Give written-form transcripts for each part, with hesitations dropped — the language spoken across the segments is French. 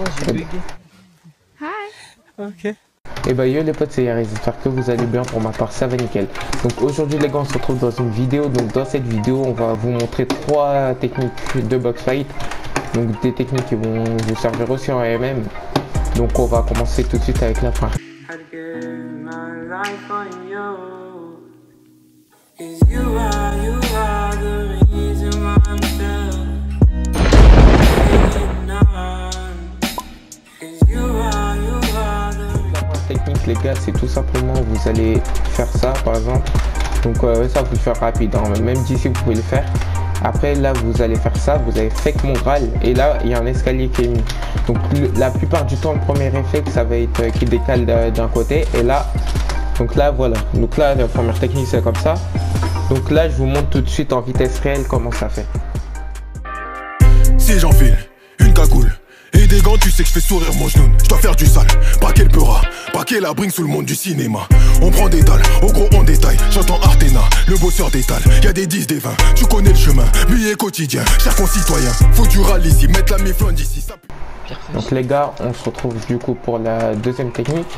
Oh, j'ai bugué. Hi. Ok. Et bah yo les potes, c'est Yaris, j'espère que vous allez bien. Pour ma part ça va nickel. Donc aujourd'hui les gars, on se retrouve dans une vidéo. Donc dans cette vidéo on va vous montrer 3 techniques de box fight. Donc des techniques qui vont vous servir aussi en MM. Donc on va commencer tout de suite avec la fin. Les gars, c'est tout simplement vous allez faire ça par exemple, donc ça vous le faire rapide, hein. Même d'ici vous pouvez le faire. Après là vous allez faire ça, vous avez fake mongrel et là il y a un escalier qui est mis. Donc la plupart du temps le premier réflexe ça va être qui décale d'un côté et là, donc là voilà, donc là la première technique c'est comme ça. Donc là je vous montre tout de suite en vitesse réelle comment ça fait. Si j'enfile une cagoule et des gants, tu sais que je fais sourire mon genou. Je dois faire du sale, paquet le peura, paquet la bringue sous le monde du cinéma. On prend des dalles, au gros on détaille. J'entends Artena, le bosseur d'étale. Y'a des 10, des 20, tu connais le chemin. Billet quotidien, cher concitoyen. Faut du râle ici, mettre la miflonde ici ça... Donc les gars, on se retrouve du coup pour la deuxième technique.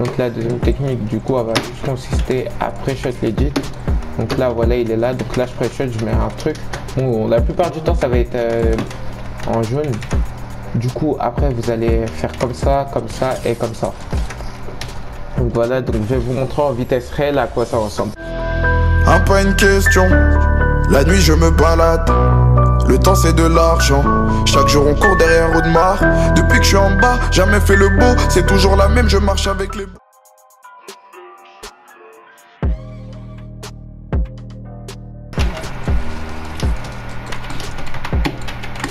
Donc la deuxième technique du coup elle va consister à pré-shot legit. Donc là voilà il est là, donc là je pré-shot, je mets un truc. Bon, la plupart du temps ça va être en jaune. Du coup après vous allez faire comme ça et comme ça. Donc voilà, donc je vais vous montrer en vitesse réelle à quoi ça ressemble. Ah, pas une question, la nuit je me balade. Le temps c'est de l'argent, chaque jour on court derrière Audemars. Depuis que je suis en bas, jamais fait le beau, c'est toujours la même, je marche avec les...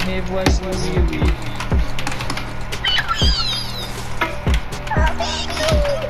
Mais voici, oui.